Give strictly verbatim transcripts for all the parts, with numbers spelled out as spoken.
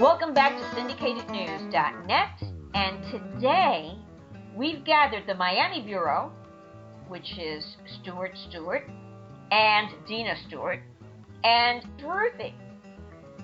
Welcome back to syndicated news dot net, and today we've gathered the Miami Bureau, which is Stuart Stewart and Dina Stewart and Ruthie,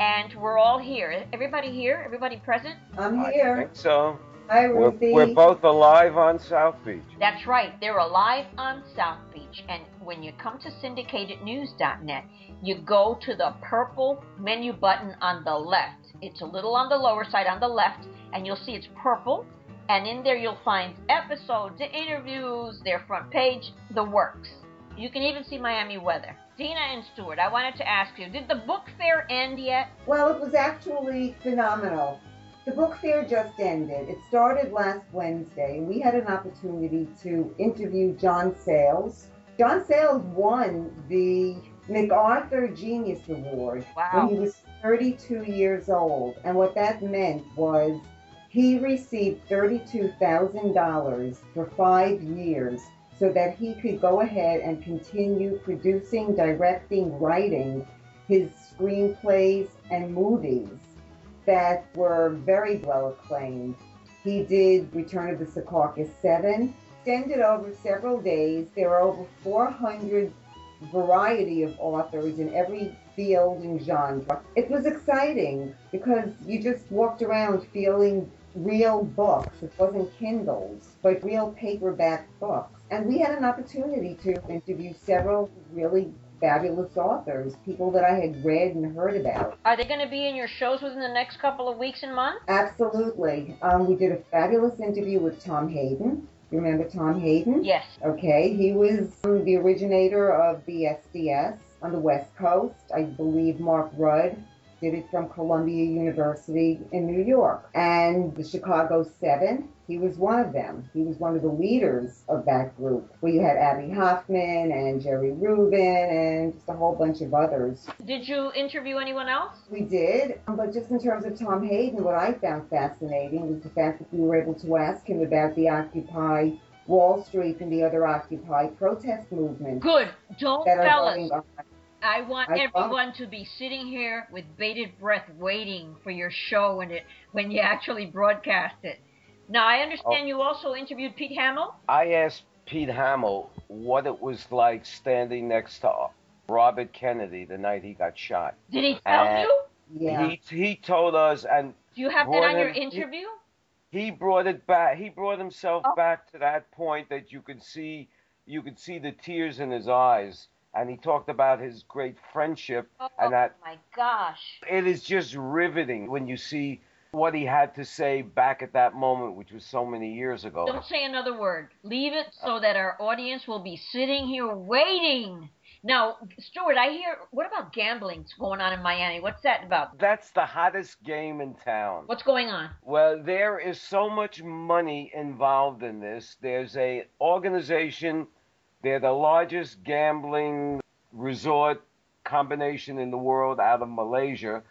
and we're all here. Everybody here? Everybody present? I'm here. I think so. Hi, Ruthie. We're, we're both alive on South Beach. That's right. They're alive on South Beach, and when you come to syndicated news dot net, you go to the purple menu button on the left. It's a little on the lower side on the left, and you'll see it's purple, and in there you'll find episodes, interviews, their front page, the works. You can even see Miami weather. Dina and Stuart, I wanted to ask you, did the book fair end yet? Well, it was actually phenomenal. The book fair just ended. It started last Wednesday, and we had an opportunity to interview John Sayles. John Sayles won the MacArthur Genius Award wow. when he was thirty-two years old, and what that meant was he received thirty-two thousand dollars for five years so that he could go ahead and continue producing, directing, writing his screenplays and movies that were very well acclaimed. He did Return of the Secaucus seven, extended over several days. There are over four hundred variety of authors in every field and genre. It was exciting because you just walked around feeling real books. It wasn't Kindles, but real paperback books. And we had an opportunity to interview several really fabulous authors, people that I had read and heard about. Are they going to be in your shows within the next couple of weeks and months? Absolutely. Um, we did a fabulous interview with Tom Hayden. You remember Tom Hayden? Yes. Okay, he was the originator of the S D S on the West Coast. I believe Mark Rudd did it from Columbia University in New York. And the Chicago Seven, he was one of them. He was one of the leaders of that group, where you had Abbie Hoffman and Jerry Rubin and just a whole bunch of others. Did you interview anyone else? We did, but just in terms of Tom Hayden, what I found fascinating was the fact that we were able to ask him about the Occupy Wall Street and the other Occupy protest movement. Good. Don't, fellas. I want I everyone to be sitting here with bated breath waiting for your show when it when you actually broadcast it. Now, I understand oh. you also interviewed Pete Hamill? I asked Pete Hamill what it was like standing next to Robert Kennedy the night he got shot. Did he tell and you? Yeah. He, he told us. And do you have that on him, your interview? He, he brought it back. He brought himself oh. back to that point that you could see you could see the tears in his eyes. And he talked about his great friendship. Oh, and that, my gosh. It is just riveting when you see what he had to say back at that moment, which was so many years ago. Don't say another word. Leave it so that our audience will be sitting here waiting. Now, Stuart, I hear, what about gambling's going on in Miami? What's that about? That's the hottest game in town. What's going on? Well, there is so much money involved in this. There's an organization. They're the largest gambling resort combination in the world out of Malaysia,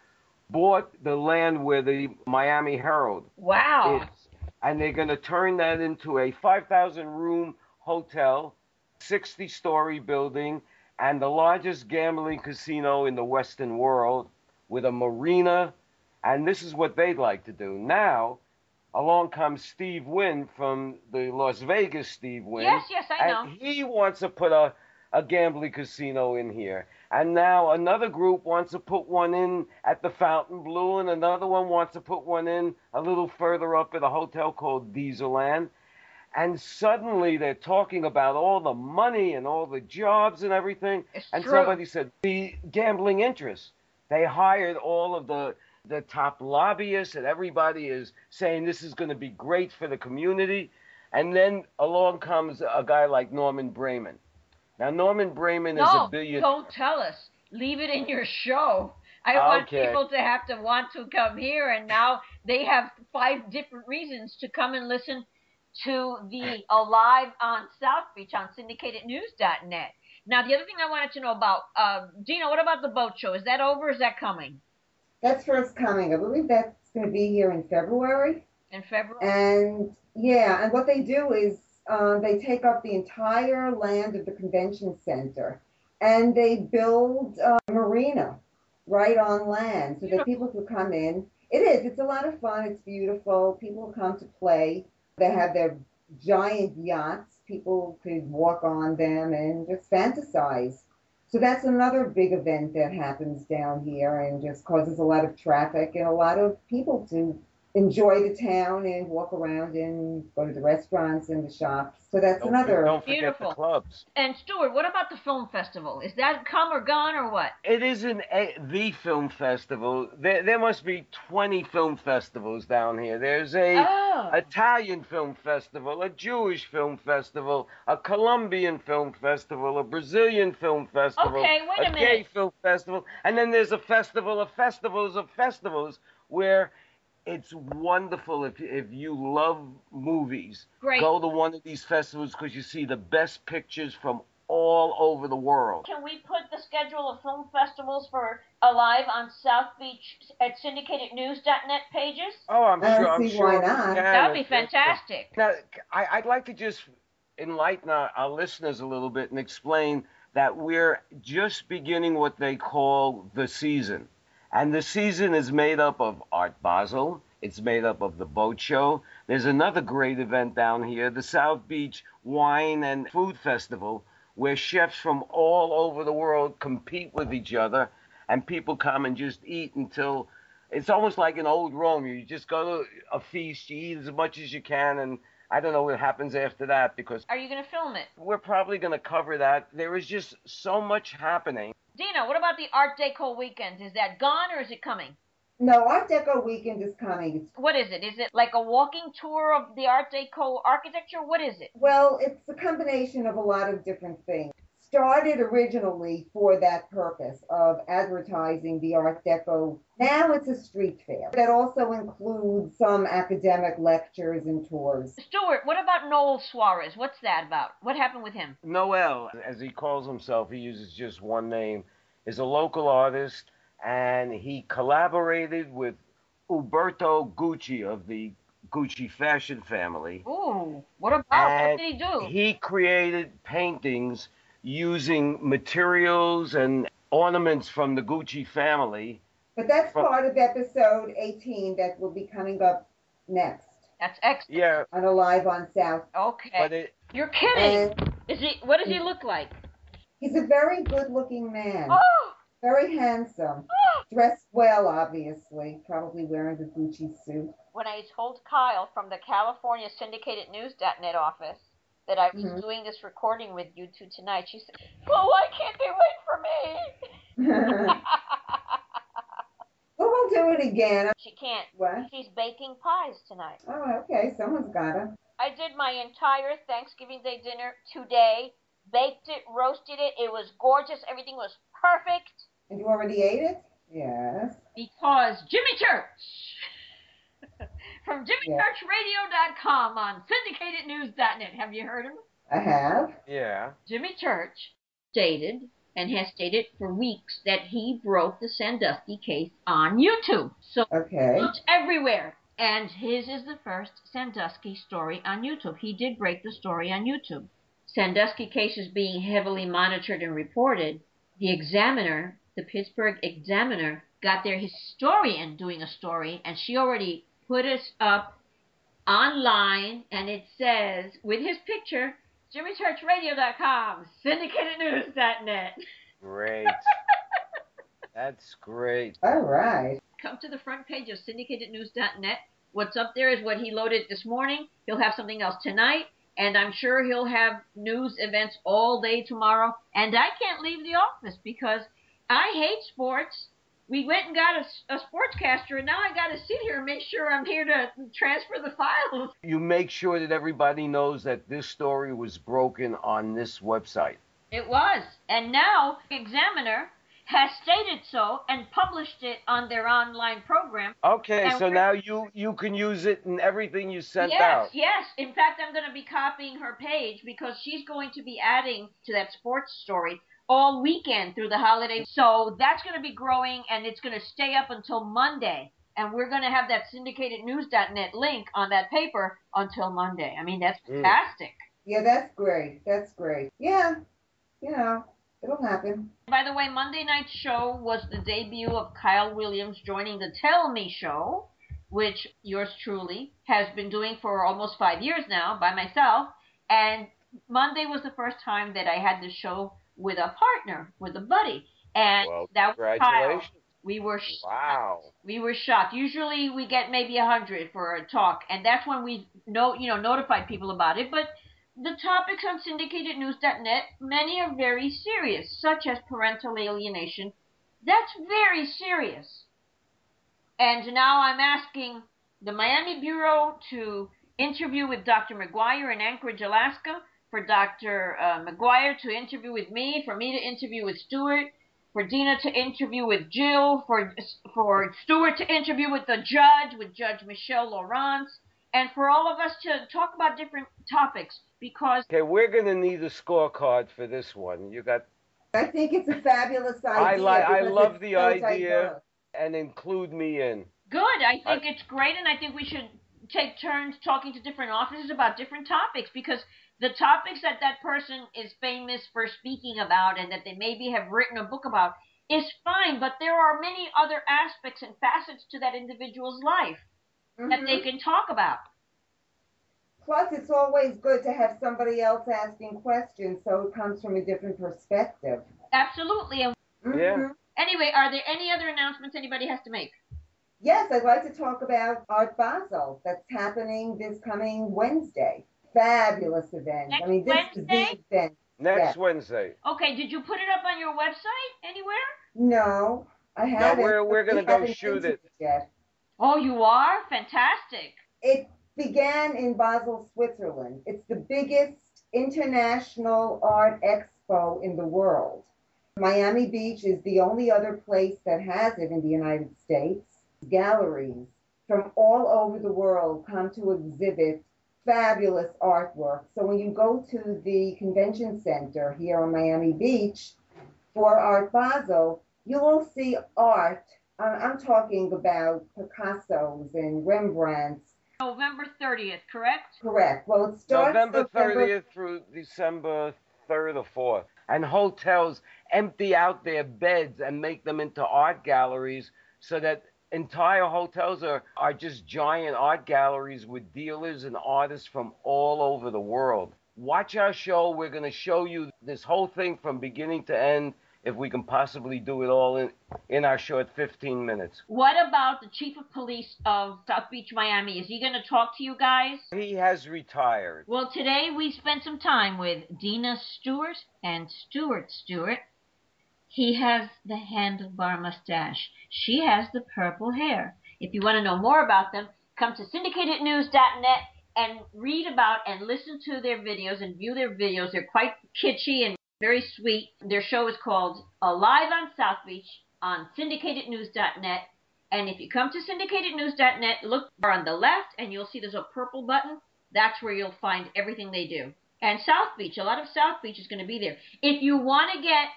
bought the land where the Miami Herald wow. is. And they're going to turn that into a five thousand room hotel, sixty story building, and the largest gambling casino in the Western world with a marina. And this is what they'd like to do. Now, along comes Steve Wynn from the Las Vegas Steve Wynn. Yes, yes, I know. And he wants to put a, a gambling casino in here. And now another group wants to put one in at the Fontainebleau, and another one wants to put one in a little further up at a hotel called Dieseland. And suddenly they're talking about all the money and all the jobs and everything. It's and true. Somebody said, the gambling interests. They hired all of the... the top lobbyists, and everybody is saying this is going to be great for the community. And then along comes a guy like Norman Brayman. Now, Norman Brayman no, is a billionaire. Don't tell us. Leave it in your show. I okay. want people to have to want to come here, and now they have five different reasons to come and listen to the Alive on South Beach on syndicated news dot net. Now, the other thing I wanted to know about, uh, Dina, what about the boat show? Is that over? Is that coming? That's first coming. I believe that's going to be here in February. In February? And, yeah, and what they do is uh, they take up the entire land of the convention center, and they build a marina right on land, so that people could come in. It is. It's a lot of fun. It's beautiful. People come to play. They have their giant yachts. People could walk on them and just fantasize. So that's another big event that happens down here and just causes a lot of traffic and a lot of people to enjoy the town and walk around and go to the restaurants and the shops. So that's don't, another. Don't forget beautiful. The clubs. And Stuart, what about the film festival? Is that come or gone or what? It isn't a, the film festival. There, there must be twenty film festivals down here. There's a oh. Italian film festival, a Jewish film festival, a Colombian film festival, a Brazilian film festival, okay, wait a, a minute. gay film festival, and then there's a festival of festivals of festivals where it's wonderful if if you love movies. Great. Go to one of these festivals because you see the best pictures from all over the world. Can we put the schedule of film festivals for Alive on South Beach at syndicated news dot net pages? Oh, I'm uh, sure. I'm sure. That would be fantastic. Now, I, I'd like to just enlighten our, our listeners a little bit and explain that we're just beginning what they call the season. And the season is made up of Art Basel. It's made up of the boat show. There's another great event down here, the South Beach Wine and Food Festival, where chefs from all over the world compete with each other, and people come and just eat until it's almost like an old Rome. You just go to a feast, you eat as much as you can, and I don't know what happens after that because... Are you going to film it? We're probably going to cover that. There is just so much happening. Dina, what about the Art Deco weekend? Is that gone or is it coming? No, Art Deco weekend is coming. What is it? Is it like a walking tour of the Art Deco architecture? What is it? Well, it's a combination of a lot of different things. Started originally for that purpose of advertising the Art Deco. Now it's a street fair. That also includes some academic lectures and tours. Stuart, what about Noel Suarez? What's that about? What happened with him? Noel, as he calls himself, he uses just one name, is a local artist, and he collaborated with Umberto Gucci of the Gucci fashion family. Ooh, what about? And what did he do? He created paintings using materials and ornaments from the Gucci family. But that's part of episode eighteen that will be coming up next. That's excellent. Yeah. On Alive on South. Okay. But it, You're kidding. Is he? What does he look like? He's a very good-looking man. Oh. Very handsome. Oh. Dressed well, obviously. Probably wearing the Gucci suit. When I told Kyle from the California syndicated news dot net office that I was mm-hmm. doing this recording with you two tonight, she said, "Well, why can't they wait for me?" Well, we'll do it again. She can't. What? She's baking pies tonight. Oh, okay. Someone's got to. I did my entire Thanksgiving Day dinner today. Baked it, roasted it. It was gorgeous. Everything was perfect. And you already ate it? Yes. Because Jimmy Church from jimmy church radio dot com on syndicated news dot net. Have you heard him? I have. Yeah. Jimmy Church stated and has stated for weeks that he broke the Sandusky case on YouTube. So okay. It's everywhere. And his is the first Sandusky story on YouTube. He did break the story on YouTube. Sandusky case is being heavily monitored and reported. The Examiner, the Pittsburgh Examiner, got their historian doing a story, and she already put us up online, and it says, with his picture, jimmy church radio dot com, syndicated news dot net. Great. That's great. All right. Come to the front page of syndicated news dot net. What's up there is what he loaded this morning. He'll have something else tonight. And I'm sure he'll have news events all day tomorrow. And I can't leave the office because I hate sports. We went and got a, a sportscaster, and now I got to sit here and make sure I'm here to transfer the files. You make sure that everybody knows that this story was broken on this website. It was. And now the Examiner has stated so and published it on their online program. Okay, so now you, you can use it in everything you sent yes, out. Yes, yes. In fact, I'm going to be copying her page because she's going to be adding to that sports story all weekend through the holiday. So that's going to be growing, and it's going to stay up until Monday. And we're going to have that syndicated news dot net link on that paper until Monday. I mean, that's fantastic. Mm. Yeah, that's great. That's great. Yeah, you know. It'll happen. By the way, Monday night's show was the debut of Kyle Williams joining the Tell Me show, which yours truly has been doing for almost five years now by myself. And Monday was the first time that I had the show with a partner, with a buddy. And well, that was Kyle. We were shocked. Wow. We were shocked. Usually we get maybe one hundred for a talk, and that's when we know, you know, notify people about it. But the topics on syndicated news dot net, many are very serious, such as parental alienation. That's very serious. And now I'm asking the Miami Bureau to interview with Doctor Maguire in Anchorage, Alaska, for Doctor Uh, Maguire to interview with me, for me to interview with Stuart, for Dina to interview with Jill, for for Stuart to interview with the judge, with Judge Michele Lowrance, and for all of us to talk about different topics because... Okay, we're going to need a scorecard for this one. You got... I think it's a fabulous idea. I, li- I love the idea, and include me in. Good. I think I... it's great, and I think we should take turns talking to different officers about different topics because... the topics that that person is famous for speaking about and that they maybe have written a book about is fine, but there are many other aspects and facets to that individual's life mm-hmm. that they can talk about. Plus, it's always good to have somebody else asking questions so it comes from a different perspective. Absolutely. Mm-hmm. Yeah. Anyway, are there any other announcements anybody has to make? Yes, I'd like to talk about Art Basel that's happening this coming Wednesday. Fabulous event. Next I mean, this Wednesday? Is the event. Next yes. Wednesday. Okay, did you put it up on your website anywhere? No, I haven't. No, we're, we're going to go shoot it. it yet. Oh, you are? Fantastic. It began in Basel, Switzerland. It's the biggest international art expo in the world. Miami Beach is the only other place that has it in the United States. Galleries from all over the world come to exhibit fabulous artwork. So when you go to the convention center here on Miami Beach for Art Basel, you will see art. I'm talking about Picassos and Rembrandts. November thirtieth, correct? Correct. Well, it starts November thirtieth through December third or fourth. And hotels empty out their beds and make them into art galleries so that entire hotels are, are just giant art galleries with dealers and artists from all over the world. Watch our show. We're going to show you this whole thing from beginning to end, if we can possibly do it all in, in our short fifteen minutes. What about the chief of police of South Beach, Miami? Is he going to talk to you guys? He has retired. Well, today we spent some time with Dina Stewart and Stuart Stewart. He has the handlebar mustache. She has the purple hair. If you want to know more about them, come to syndicated news dot net and read about and listen to their videos and view their videos. They're quite kitschy and very sweet. Their show is called Alive on South Beach on syndicated news dot net. And if you come to syndicated news dot net, look on the left and you'll see there's a purple button. That's where you'll find everything they do. And South Beach, a lot of South Beach is going to be there. If you want to get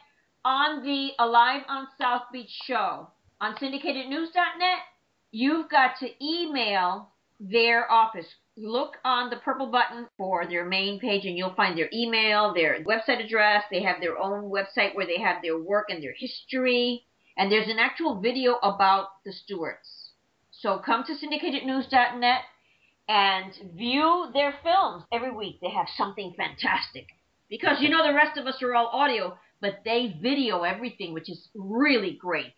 on the Alive on South Beach show on syndicated news dot net, you've got to email their office. Look on the purple button for their main page, and you'll find their email, their website address. They have their own website where they have their work and their history. And there's an actual video about the Stewarts. So come to syndicated news dot net and view their films. Every week they have something fantastic. Because, you know, the rest of us are all audio, but they video everything, which is really great.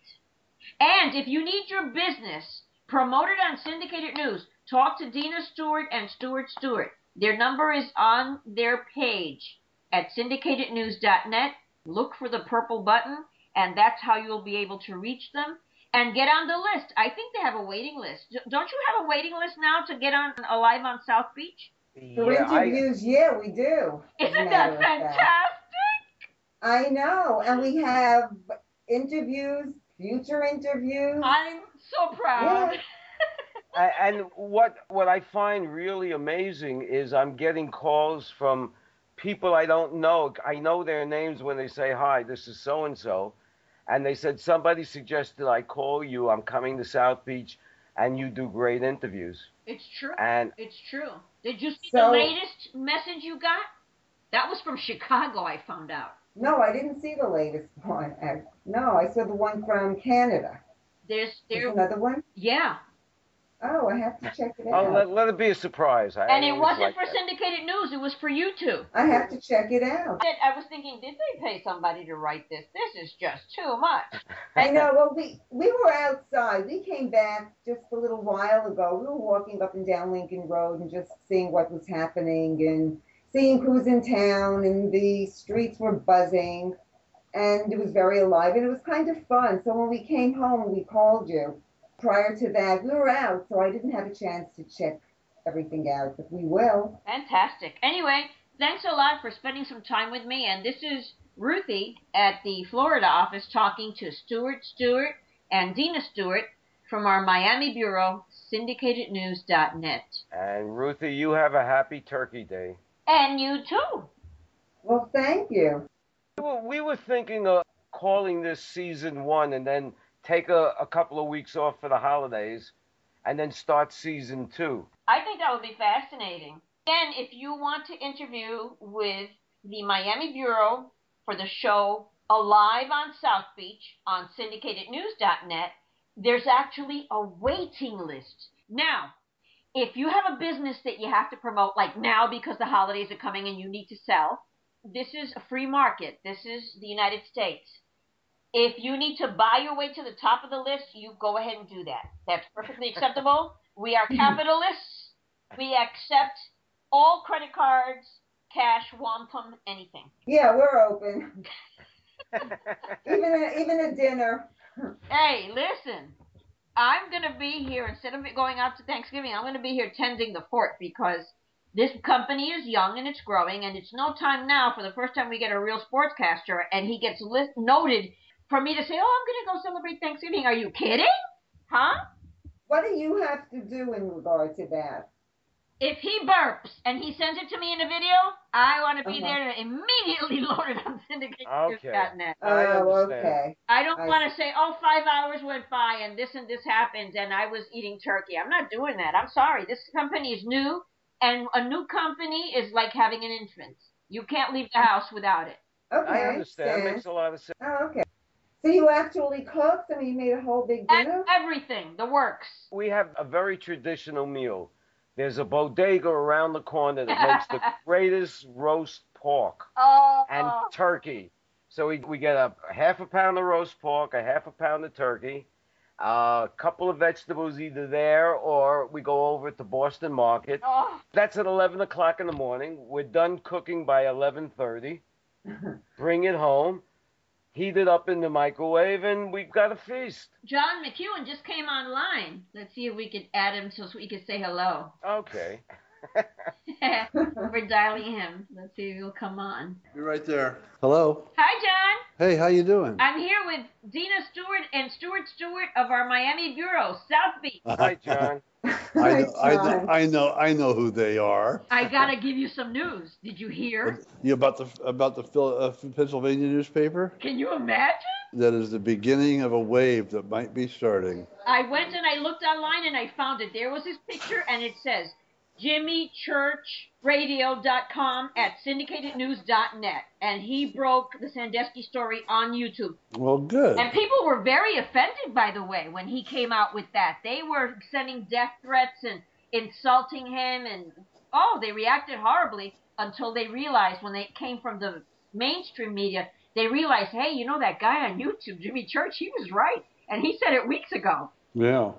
And if you need your business promoted on Syndicated News, talk to Dina Stewart and Stuart Stewart. Their number is on their page at syndicated news dot net. Look for the purple button, and that's how you'll be able to reach them. And get on the list. I think they have a waiting list. Don't you have a waiting list now to get on Alive on South Beach? For yeah, interviews, I... yeah, we do. Isn't that fantastic? That. I know, and we have interviews, future interviews. I'm so proud. Yeah. I, and what what I find really amazing is I'm getting calls from people I don't know. I know their names when they say, hi, this is so-and-so. And they said, somebody suggested I call you. I'm coming to South Beach, and you do great interviews. It's true. And it's true. Did you see so, the latest message you got? That was from Chicago, I found out. No, I didn't see the latest one. No, I saw the one from Canada. There's, there's, there's another one? Yeah. Oh, I have to check it out. Oh, let, let it be a surprise. I and it wasn't for that. Syndicated News. It was for you two. I have to check it out. I was thinking, did they pay somebody to write this? This is just too much. I know. Well, we, we were outside. We came back just a little while ago. We were walking up and down Lincoln Road and just seeing what was happening and seeing who's in town. And the streets were buzzing. And it was very alive. And it was kind of fun. So when we came home, we called you. Prior to that, we were out, so I didn't have a chance to check everything out, but we will. Fantastic. Anyway, thanks a lot for spending some time with me, and this is Ruthie at the Florida office talking to Stuart Stewart and Dina Stewart from our Miami bureau, syndicated news dot net. And Ruthie, you have a happy Turkey Day. And you too. Well, thank you. Well, we were thinking of calling this season one and then take a, a couple of weeks off for the holidays, and then start season two. I think that would be fascinating. Again, if you want to interview with the Miami Bureau for the show Alive on South Beach on syndicated news dot net, there's actually a waiting list. Now, if you have a business that you have to promote, like now because the holidays are coming and you need to sell, this is a free market. This is the United States. If you need to buy your way to the top of the list, you go ahead and do that. That's perfectly acceptable. We are capitalists. We accept all credit cards, cash, wampum, anything. Yeah, we're open. even, a, even a dinner. Hey, listen. I'm going to be here, instead of it going out to Thanksgiving, I'm going to be here tending the fort because this company is young and it's growing, and it's no time now for the first time we get a real sportscaster and he gets list- noted for me to say, oh, I'm going to go celebrate Thanksgiving. Are you kidding? Huh? What do you have to do in regard to that? If he burps and he sends it to me in a video, I want to be uh-huh. there to immediately load it on syndicated news dot net. Okay. Oh, okay. I don't I... want to say, oh, five hours went by and this and this happened and I was eating turkey. I'm not doing that. I'm sorry. This company is new, and a new company is like having an infant. You can't leave the house without it. Okay. I understand. That makes a lot of sense. Oh, okay. So you actually cooked? I mean, you made a whole big dinner? Everything, the works. We have a very traditional meal. There's a bodega around the corner that makes the greatest roast pork oh. and turkey. So we, we get a half a pound of roast pork, a half a pound of turkey, a couple of vegetables either there or we go over to Boston Market. Oh. That's at eleven o'clock in the morning. We're done cooking by eleven thirty. Bring it home. Heat it up in the microwave, and we've got a feast. John McEuen just came online. Let's see if we could add him so we could say hello. Okay. We're dialing him. Let's see if he'll come on. You're right there. Hello. Hi, John. Hey, how you doing? I'm here with Dina Stewart and Stuart Stewart of our Miami bureau, South Beach. Hi, John. I, know, I, know, I know I know who they are. I gotta give you some news. Did you hear? You about the about the Phil, uh, Pennsylvania newspaper? Can you imagine? That is the beginning of a wave that might be starting. I went and I looked online and I found it. There was this picture and it says jimmy church radio dot com at syndicated news dot net, and he broke the Sandusky story on YouTube. Well, good. And people were very offended, by the way, when he came out with that. They were sending death threats and insulting him, and oh, they reacted horribly until they realized when they came from the mainstream media, they realized, hey, you know that guy on YouTube, Jimmy Church, he was right, and he said it weeks ago. Yeah.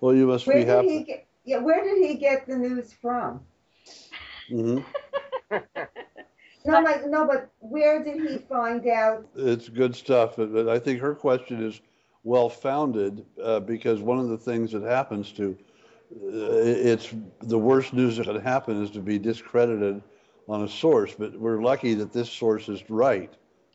Well, you must Where be happy. Yeah, where did he get the news from? Mm-hmm. no, like, no, but where did he find out? It's good stuff. But I think her question is well-founded uh, because one of the things that happens to, uh, it's the worst news that can happen is to be discredited on a source. But we're lucky that this source is right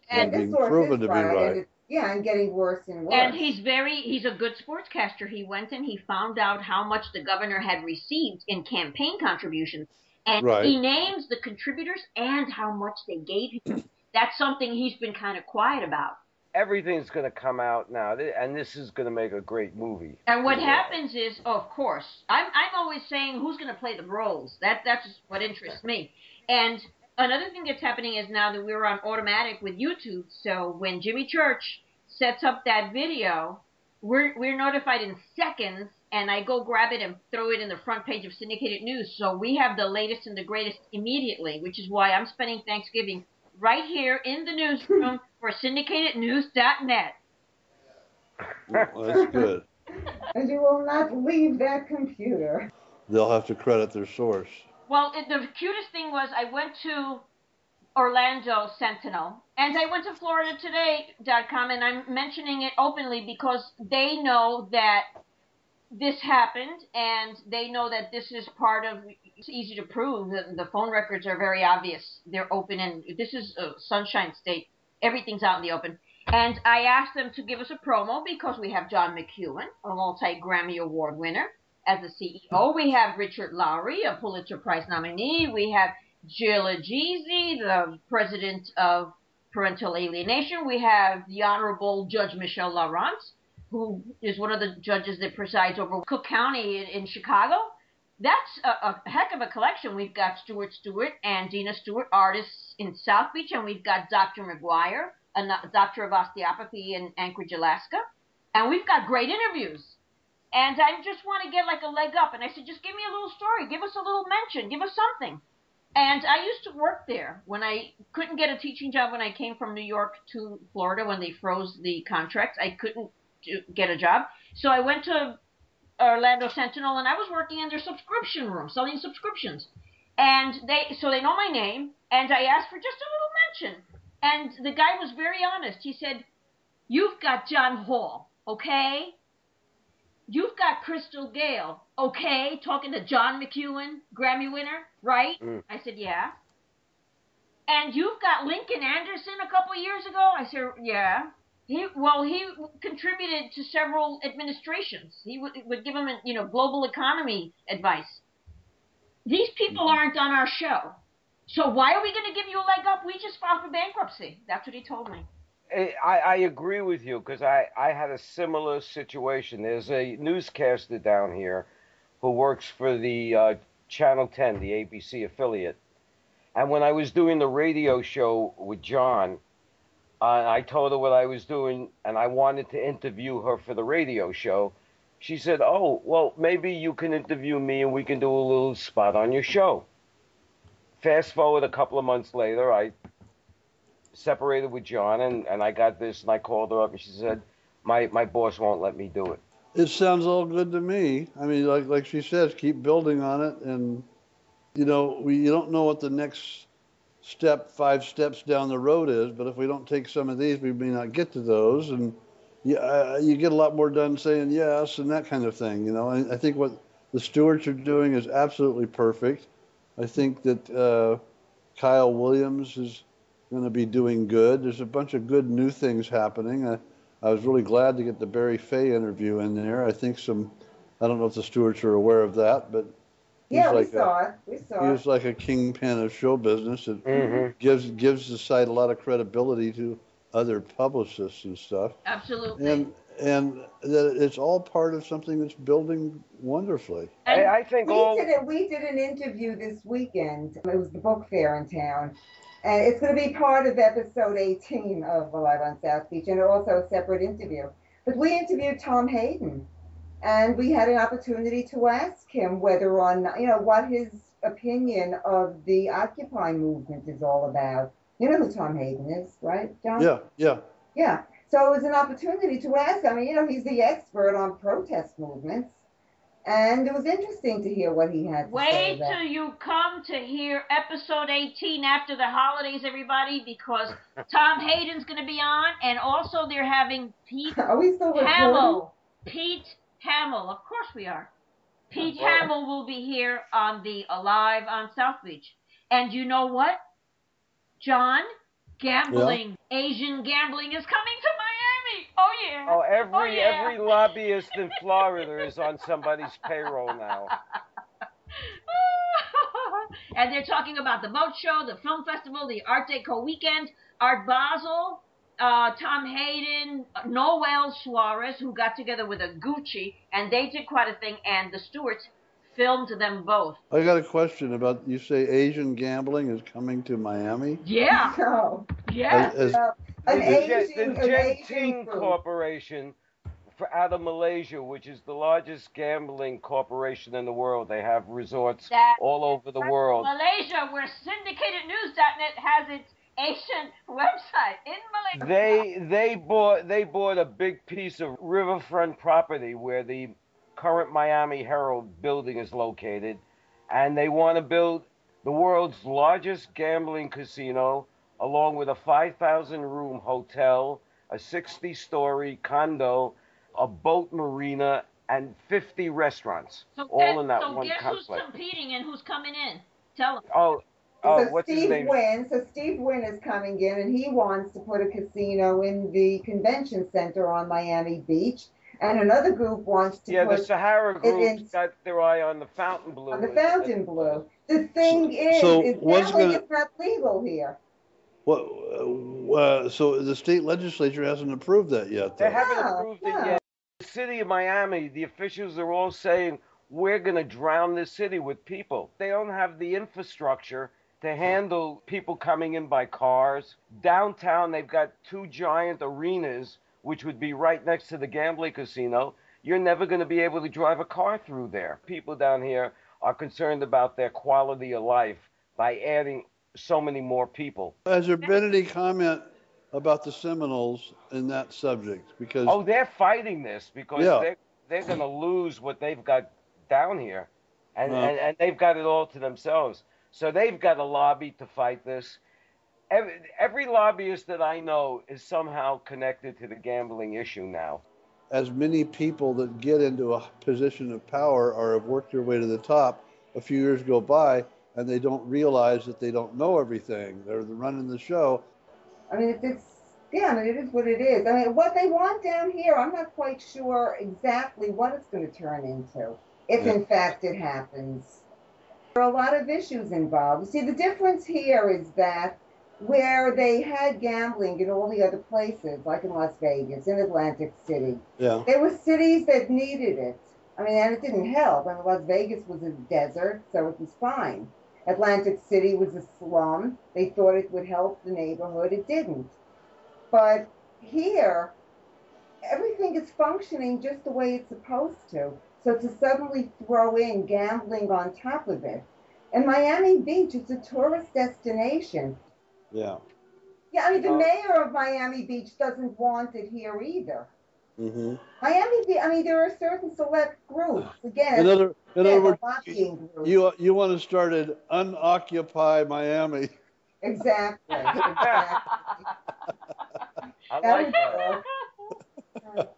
and, and being proven to be right. right. Yeah, and getting worse and worse. And he's very, he's a good sportscaster. He went and he found out how much the governor had received in campaign contributions. And right. he names the contributors and how much they gave him. That's something he's been kind of quiet about. Everything's going to come out now, and this is going to make a great movie. And what yeah. happens is, oh, of course, I'm, I'm always saying who's going to play the roles. That That's what interests me. And another thing that's happening is now that we're on automatic with YouTube, so when Jimmy Church sets up that video, we're we're notified in seconds, and I go grab it and throw it in the front page of Syndicated News, so we have the latest and the greatest immediately, which is why I'm spending Thanksgiving right here in the newsroom for syndicated news dot net. Well, that's good. And you will not leave that computer. They'll have to credit their source. Well, it, the cutest thing was I went to Orlando Sentinel, and I went to Florida Today dot com, and I'm mentioning it openly because they know that this happened, and they know that this is part of, it's easy to prove, the, the phone records are very obvious. They're open, and this is a sunshine state. Everything's out in the open. And I asked them to give us a promo because we have John McEuen, a multi-Grammy Award winner, as the C E O. We have Richard Lowry, a Pulitzer Prize nominee. We have Jill Ajizi, the president of Parental Alienation. We have the Honorable Judge Michele Lowrance, who is one of the judges that presides over Cook County in, in Chicago. That's a, a heck of a collection. We've got Stuart Stewart and Dina Stewart, artists in South Beach, and we've got Doctor Maguire, a doctor of osteopathy in Anchorage, Alaska. And we've got great interviews. And I just want to get like a leg up. And I said, just give me a little story. Give us a little mention. Give us something. And I used to work there when I couldn't get a teaching job when I came from New York to Florida when they froze the contracts. I couldn't get a job. So I went to Orlando Sentinel, and I was working in their subscription room, selling subscriptions. And they, so they know my name, and I asked for just a little mention. And the guy was very honest. He said, you've got John Hall, okay? You've got Crystal Gayle, okay? Talking to John McEuen, Grammy winner, right? Mm. I said, yeah. And you've got Lincoln Anderson a couple years ago? I said, yeah. He, well, he contributed to several administrations. He would, would give them, you know, global economy advice. These people aren't on our show. So why are we going to give you a leg up? We just filed for bankruptcy. That's what he told me. I, I agree with you because I, I had a similar situation. There's a newscaster down here who works for the uh, Channel ten, the A B C affiliate. And when I was doing the radio show with John, uh, I told her what I was doing, and I wanted to interview her for the radio show. She said, oh, well, maybe you can interview me and we can do a little spot on your show. Fast forward a couple of months later, I separated with John, and, and I got this, and I called her up, and she said, my, my boss won't let me do it. It sounds all good to me. I mean, like like she says, keep building on it, and, you know, we you don't know what the next step, five steps down the road is, but if we don't take some of these, we may not get to those, and you, uh, you get a lot more done saying yes and that kind of thing, you know. And I think what the Stewarts are doing is absolutely perfect. I think that uh, Kyle Williams is going to be doing good. There's a bunch of good new things happening. I, I was really glad to get the Barry Fey interview in there. I think some, I don't know if the Stewarts are aware of that, but yeah, like we saw a, it. We saw he was like a kingpin of show business. It mm-hmm. gives gives the site a lot of credibility to other publicists and stuff. Absolutely. And, And that it's all part of something that's building wonderfully. I, I think we all... Did a, we did an interview this weekend. It was the book fair in town. And it's going to be part of episode eighteen of Live on South Beach, and also a separate interview. But we interviewed Tom Hayden, and we had an opportunity to ask him whether or not, you know, what his opinion of the Occupy movement is all about. You know who Tom Hayden is, right, John? Yeah, yeah. Yeah. So it was an opportunity to ask. I mean, you know, he's the expert on protest movements. And it was interesting to hear what he had to Wait say. Wait till you come to hear episode eighteen after the holidays, everybody, because Tom Hayden's going to be on. And also they're having Pete Hamill. Pete Hamill. Of course we are. Pete oh, Hamill will be here on the Alive on South Beach. And you know what, John? Gambling. Yeah. Asian gambling is coming to Miami. Oh, yeah. Oh, every oh, yeah. every lobbyist in Florida is on somebody's payroll now. And they're talking about the boat show, the film festival, the Art Deco weekend, Art Basel, uh, Tom Hayden, Noel Suarez, who got together with a Gucci, and they did quite a thing, and the Stewarts filmed them both. I got a question about, you say Asian gambling is coming to Miami? Yeah. So, yeah. As, as, uh, an Asian, the Genting Corporation for, out of Malaysia, which is the largest gambling corporation in the world. They have resorts that, all over the world. Malaysia, where syndicated news dot net has its Asian website in Malaysia. They they bought they bought a big piece of riverfront property where the current Miami Herald building is located, and they want to build the world's largest gambling casino, along with a five thousand room hotel, a sixty story condo, a boat marina, and fifty restaurants, so all that, in that so one complex. So guess who's competing and who's coming in? Tell them. Oh, oh so what's Steve his name? Wynn, so Steve Wynn is coming in, and he wants to put a casino in the convention center on Miami Beach. And another group wants to yeah, put... Yeah, the Sahara group got their eye on the Fountain Blue. On the Fountain Blue. The thing is, so is gambling is not legal here. Well, uh, so the state legislature hasn't approved that yet, though. They haven't no, approved no. it yet. The city of Miami, the officials are all saying, we're going to drown this city with people. They don't have the infrastructure to handle people coming in by cars. Downtown, they've got two giant arenas, which would be right next to the gambling casino. You're never going to be able to drive a car through there. People down here are concerned about their quality of life by adding so many more people. Has there been any comment about the Seminoles in that subject? Because oh, they're fighting this because yeah. they're, they're going to lose what they've got down here, and, no. and, and they've got it all to themselves. So they've got a lobby to fight this. Every, every lobbyist that I know is somehow connected to the gambling issue now. As many people that get into a position of power or have worked their way to the top, a few years go by and they don't realize that they don't know everything. They're running the show. I mean, it's, yeah, I mean, it is what it is. I mean, what they want down here, I'm not quite sure exactly what it's going to turn into, if yeah. in fact it happens. There are a lot of issues involved. See, the difference here is that where they had gambling in all the other places, like in Las Vegas, in Atlantic City. Yeah. There were cities that needed it. I mean, and it didn't help. I mean, Las Vegas was a desert, so it was fine. Atlantic City was a slum. They thought it would help the neighborhood. It didn't. But here, everything is functioning just the way it's supposed to. So to suddenly throw in gambling on top of it. And Miami Beach is a tourist destination. Yeah. Yeah, I mean, the um, mayor of Miami Beach doesn't want it here either. Mm-hmm. Miami Beach, I mean, there are certain select groups. Again, in other, in other words, you, you, you want to start an unoccupy Miami. Exactly. Exactly. I like that.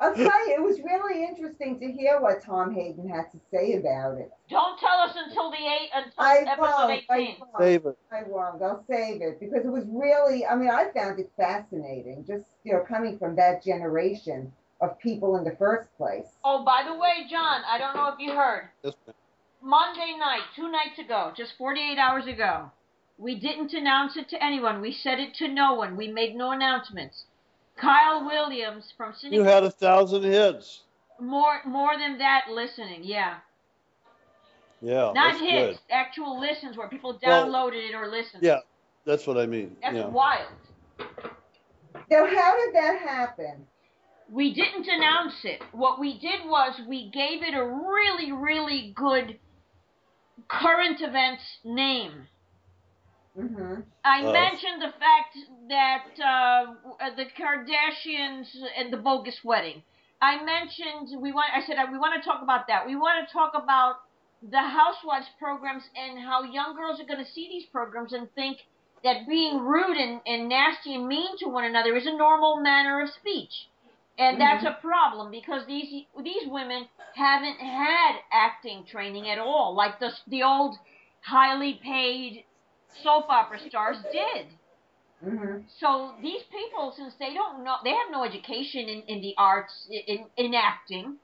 I'll tell you, it was really interesting to hear what Tom Hayden had to say about it. Don't tell us until the eight, until I episode won't, eighteen. I save it. I won't. I'll save it because it was really, I mean, I found it fascinating, just, you know, coming from that generation of people in the first place. Oh, by the way, John, I don't know if you heard. Yes, ma'am. Monday night, two nights ago, just forty-eight hours ago, we didn't announce it to anyone. We said it to no one. We made no announcements. Kyle Williams from Syndicate. You had a thousand hits. More more than that listening, yeah. Yeah. Not hits, good. Actual listens where people downloaded well, it or listened. Yeah, that's what I mean. That's yeah. wild. Now, how did that happen? We didn't announce it. What we did was we gave it a really, really good current events name. Mm-hmm. I uh, mentioned the fact that uh, the Kardashians and the bogus wedding. I mentioned we want. I said we want to talk about that. We want to talk about the housewives programs and how young girls are going to see these programs and think that being rude and, and nasty and mean to one another is a normal manner of speech, and mm-hmm. that's a problem because these these women haven't had acting training at all, like the the old highly paid soap opera stars did. Mm-hmm. So these people, since they don't know, they have no education in, in the arts, in, in acting,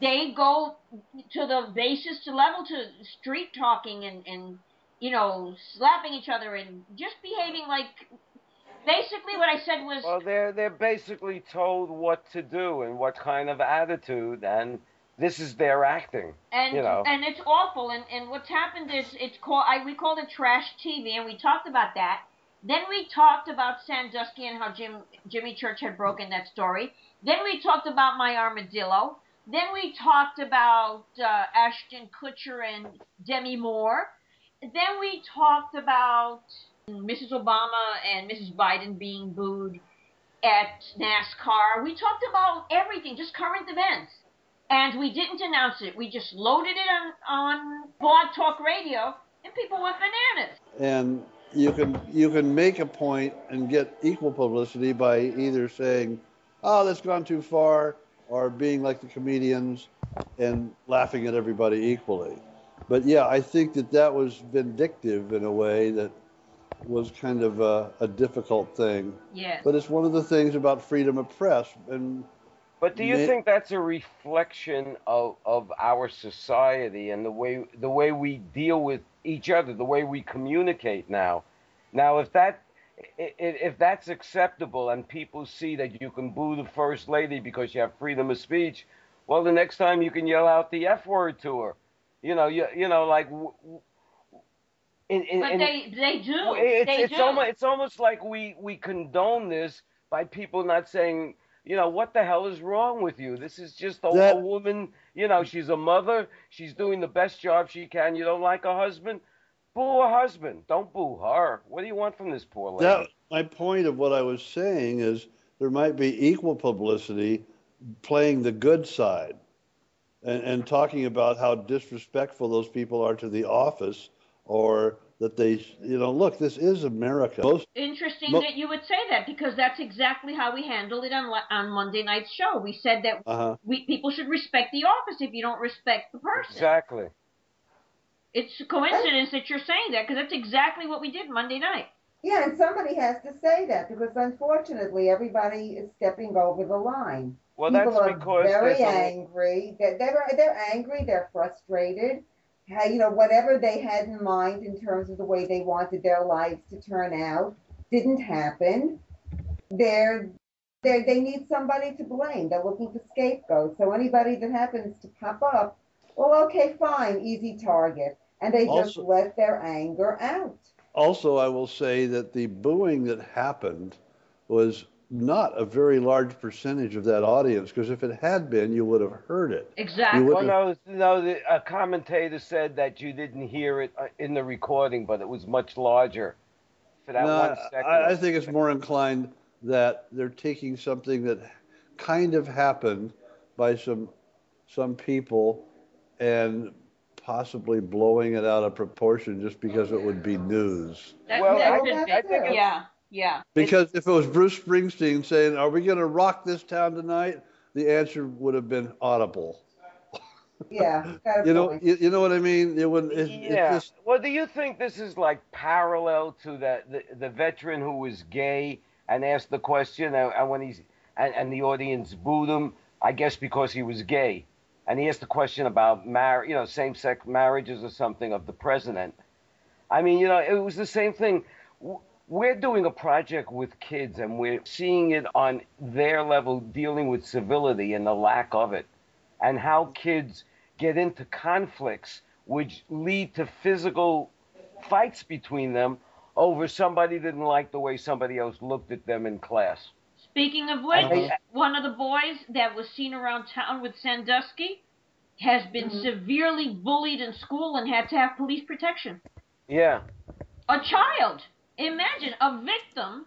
they go to the basis to level to street talking and, and, you know, slapping each other and just behaving like, basically what I said was... Well, they're, they're basically told what to do and what kind of attitude, and this is their acting, and you know. And it's awful. And, and what's happened is it's called I, we called it trash T V, and we talked about that. Then we talked about Sandusky and how Jim Jimmy Church had broken that story. Then we talked about My Armadillo. Then we talked about uh, Ashton Kutcher and Demi Moore. Then we talked about Missus Obama and Missus Biden being booed at NASCAR. We talked about everything, just current events. And we didn't announce it. We just loaded it on, on Blog Talk Radio, and people went bananas. And you can you can make a point and get equal publicity by either saying, oh, that's gone too far, or being like the comedians and laughing at everybody equally. But yeah, I think that that was vindictive in a way that was kind of a, a difficult thing. Yeah. But it's one of the things about freedom of press. And but do you ma- think that's a reflection of, of our society and the way the way we deal with each other, the way we communicate now? Now, if that if that's acceptable and people see that you can boo the first lady because you have freedom of speech, well, the next time you can yell out the F word to her. You know, you, you know, like. W- in, in, but in, they they do. It's, they it's do. Almost it's almost like we, we condone this by people not saying, you know, what the hell is wrong with you? This is just a, that, a woman. You know, she's a mother. She's doing the best job she can. You don't like her husband? Boo her husband. Don't boo her. What do you want from this poor lady? That, my point of what I was saying is there might be equal publicity playing the good side and, and talking about how disrespectful those people are to the office or that they, you know, look, this is America. Most, Interesting mo- that you would say that because that's exactly how we handled it on on Monday night's show. We said that uh-huh. we, people should respect the office if you don't respect the person. Exactly. It's a coincidence that you're saying that, because that's exactly what we did Monday night. Yeah, and somebody has to say that, because unfortunately everybody is stepping over the line. Well, people that's are because... very they're angry. They're, they're, they're angry, they're frustrated. How, you know, whatever they had in mind in terms of the way they wanted their lives to turn out didn't happen. They're, they're, they need somebody to blame. They're looking for scapegoats. So anybody that happens to pop up, well, okay, fine, easy target. And they also, just let their anger out. Also, I will say that the booing that happened was not a very large percentage of that audience, because if it had been, you would have heard it. Exactly. Well, no, no the, a commentator said that you didn't hear it in the recording, but it was much larger. For that no, one second. I, I think it's more inclined that they're taking something that kind of happened by some some people and possibly blowing it out of proportion just because it would be news. That, well, I, I, I think yeah, yeah. Because it's, if it was Bruce Springsteen saying, "Are we going to rock this town tonight?" the answer would have been audible. Yeah, you know, you, you know what I mean. It would. It, yeah. It just, well, do you think this is like parallel to the, the, the veteran who was gay and asked the question, and, and when he's and, and the audience booed him, I guess because he was gay. And he asked the question about marriage, you know, same-sex marriages or something of the president. I mean, you know, it was the same thing. We're doing a project with kids, and we're seeing it on their level, dealing with civility and the lack of it, and how kids get into conflicts which lead to physical fights between them over somebody didn't like the way somebody else looked at them in class. Speaking of which, uh-huh. one of the boys that was seen around town with Sandusky has been mm-hmm. severely bullied in school and had to have police protection. Yeah. A child. Imagine, a victim,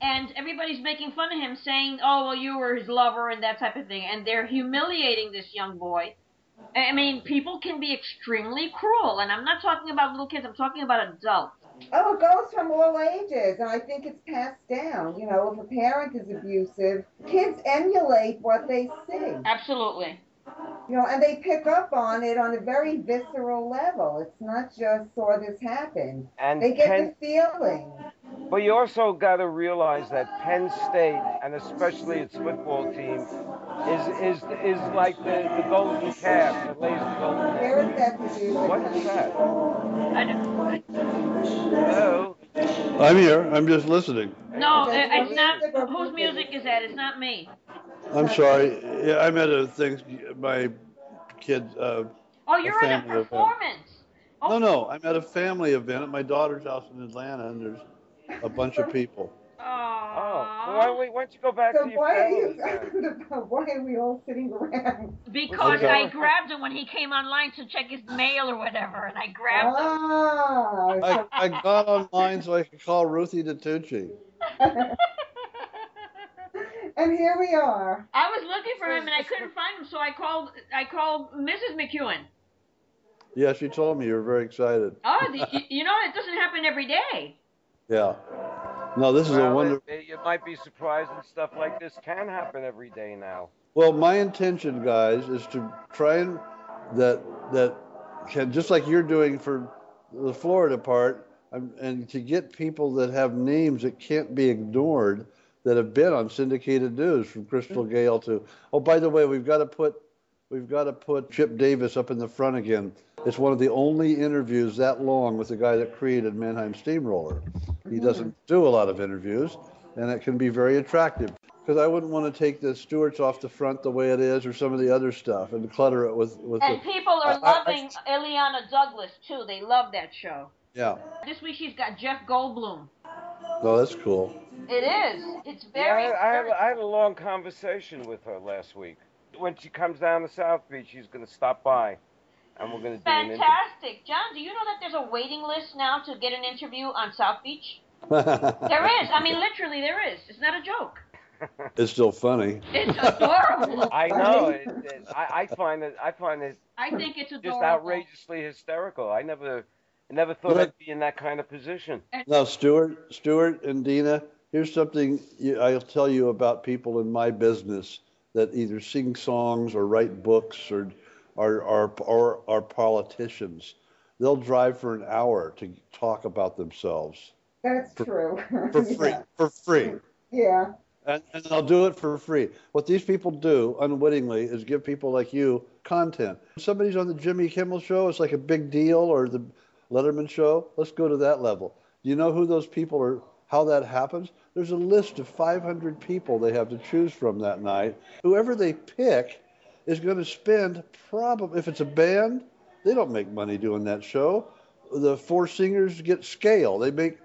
and everybody's making fun of him, saying, oh, well, you were his lover and that type of thing, and they're humiliating this young boy. I mean, people can be extremely cruel, and I'm not talking about little kids, I'm talking about adults. Oh, it goes from all ages, and I think it's passed down. You know, if a parent is abusive, kids emulate what they see. Absolutely. You know, and they pick up on it on a very visceral level. It's not just saw this happen. And they get Penn, the feeling. But you also got to realize that Penn State, and especially its football team, is is is like the, the golden calf that lays the golden egg. Where is that music? What is that? I don't. Hello. I'm here. I'm just listening. No, it's not. Whose music is that? It's not me. I'm sorry. Yeah, I'm at a thing. My kids. Uh, oh, you're at a performance. Oh. No, no, I'm at a family event at my daughter's house in Atlanta, and there's a bunch of people. Aww. Oh, well, why don't, we, why don't you go back so to your why family? Are you, why are we all sitting around? Because I grabbed him when he came online to check his mail or whatever, and I grabbed ah. him. I, I got online so I could call Ruthie DiTucci. And here we are. I was looking for him, and I couldn't find him, so I called I called Missus McEuen. Yeah, she told me you were very excited. Oh, the, you know, it doesn't happen every day. Yeah. No, this is well, a wonderful... You might be surprised that stuff like this can happen every day now. Well, my intention, guys, is to try and... That, that can, just like you're doing for the Florida part, and, and to get people that have names that can't be ignored that have been on syndicated news, from Crystal Gayle to... Oh, by the way, we've got to put... We've got to put Chip Davis up in the front again. It's one of the only interviews that long with the guy that created Mannheim Steamroller. He doesn't do a lot of interviews, and it can be very attractive. Because I wouldn't want to take the Stewarts off the front the way it is, or some of the other stuff, and clutter it with... with and the, people are I, loving I, I, Ileana Douglas, too. They love that show. Yeah. This week she's got Jeff Goldblum. Oh, that's cool. It is. It's very... Yeah, I, I, had, I had a long conversation with her last week. When she comes down to South Beach, she's going to stop by, and we're going to do Fantastic. an interview. Fantastic. John, do you know that there's a waiting list now to get an interview on South Beach? There is. I mean, literally, there is. It's not a joke. It's still funny. It's adorable. I know. It, it, I, I find it, I find it I think it's adorable. Just outrageously hysterical. I never I never thought but, I'd be in that kind of position. Now, Stuart, Stuart and Dina, here's something you, I'll tell you about people in my business that either sing songs or write books or are are or are politicians. They'll drive for an hour to talk about themselves. That's for, true. For free. Yeah. For free. Yeah. And, and they'll do it for free. What these people do unwittingly is give people like you content. If somebody's on the Jimmy Kimmel show, it's like a big deal, or the Letterman show. Let's go to that level. You know who those people are? How that happens? There's a list of five hundred people they have to choose from that night. Whoever they pick is going to spend probably, if it's a band, they don't make money doing that show. The four singers get scale. They make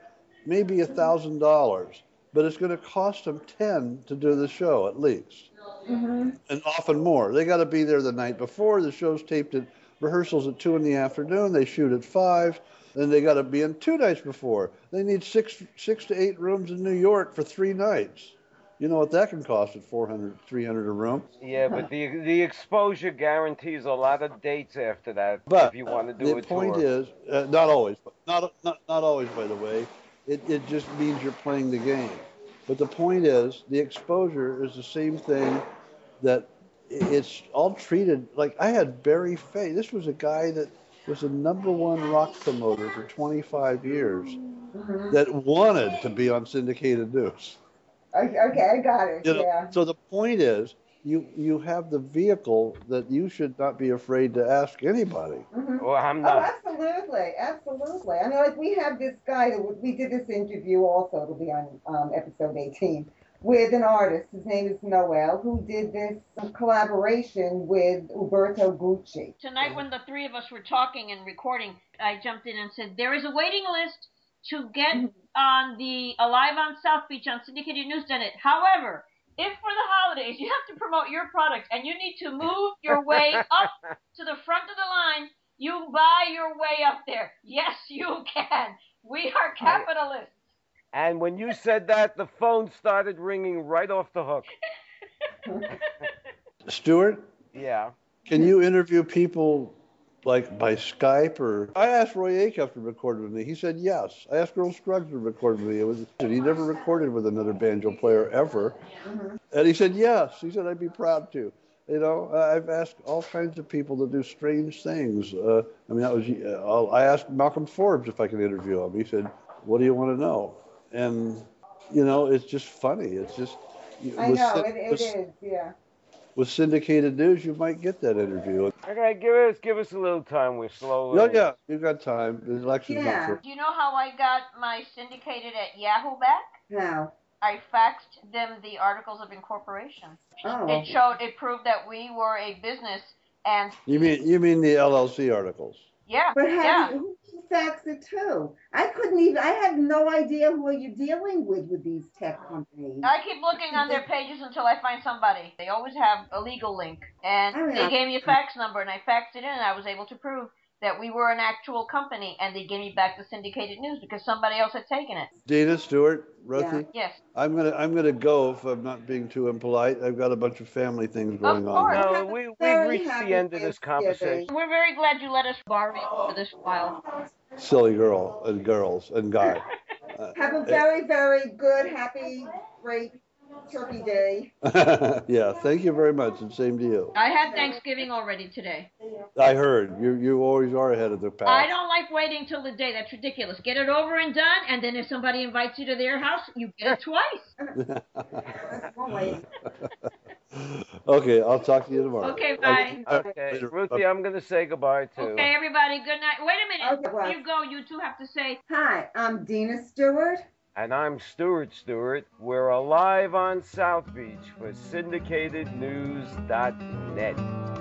maybe a thousand dollars, but it's going to cost them ten to do the show at least, mm-hmm. and often more. They got to be there the night before. The show's taped at rehearsals at two in the afternoon. They shoot at five. Then they got to be in two nights before. They need six six to eight rooms in New York for three nights. You know what that can cost at four hundred, three hundred a room. Yeah, but the the exposure guarantees a lot of dates after that. But if you want to do the a point tour. is, uh, not always, but not, not not always, by the way. It it just means you're playing the game. But the point is, the exposure is the same thing that it's all treated like. I had Barry Fey. This was a guy that was the number one rock promoter for twenty-five years mm-hmm. that wanted to be on syndicated news. Okay, okay I got it, you know, yeah. So the point is, you, you have the vehicle that you should not be afraid to ask anybody. Mm-hmm. Well, I'm not. Oh, absolutely, absolutely. I mean, like, we have this guy, that we did this interview also, it'll be on um, episode eighteen, with an artist, his name is Noel, who did this collaboration with Umberto Gucci. Tonight when the three of us were talking and recording, I jumped in and said, there is a waiting list to get on the Alive on South Beach on syndicated news dot net. However, if for the holidays you have to promote your product and you need to move your way up to the front of the line, you buy your way up there. Yes, you can. We are capitalists. And when you said that, the phone started ringing right off the hook. Stuart? Yeah? Can you interview people, like, by Skype? Or I asked Roy Acuff to record with me. He said yes. I asked Earl Scruggs to record with me. It was, he never recorded with another banjo player ever. Mm-hmm. And he said yes. He said, I'd be proud to. You know, I've asked all kinds of people to do strange things. Uh, I mean, that was, uh, I asked Malcolm Forbes if I could interview him. He said, what do you want to know? And, you know, it's just funny. It's just... I with, know, it, it with, is, yeah. With syndicated news, you might get that interview. Okay, give us give us a little time. We're slowly... Oh, yeah, you've got time. The election's yeah. not... Do you know how I got my syndicated at Yahoo back? No. I faxed them the Articles of Incorporation. Oh. It showed, it proved that we were a business And you mean you mean the L L C articles? Yeah. But yeah. Who faxed it to? I couldn't even. I had no idea who you're dealing with with these tech companies. I keep looking on their pages until I find somebody. They always have a legal link, and they know. Gave me a fax number, and I faxed it in, and I was able to prove that we were an actual company, and they gave me back the syndicated news because somebody else had taken it. Dana Stewart, Ruthie. Yeah. Yes. I'm gonna I'm gonna go if I'm not being too impolite. I've got a bunch of family things going on. Of course. No, we we've reached the end of this conversation. We're very glad you let us borrow it for this while. Silly girl and girls and guy. uh, Have a very very good happy great turkey day. Yeah, thank you very much, and same to you. I had Thanksgiving already today. I heard. You you always are ahead of the pack. I don't like waiting till the day. That's ridiculous. Get it over and done, and then if somebody invites you to their house, you get it twice. Okay, I'll talk to you tomorrow. Okay, bye. Okay, Ruthie, I'm going to say goodbye, too. Okay, everybody, good night. Wait a minute. Okay, well, before you go, you two have to say, hi, I'm Dina Stewart. And I'm Stuart Stewart. We're alive on South Beach for syndicated news dot net.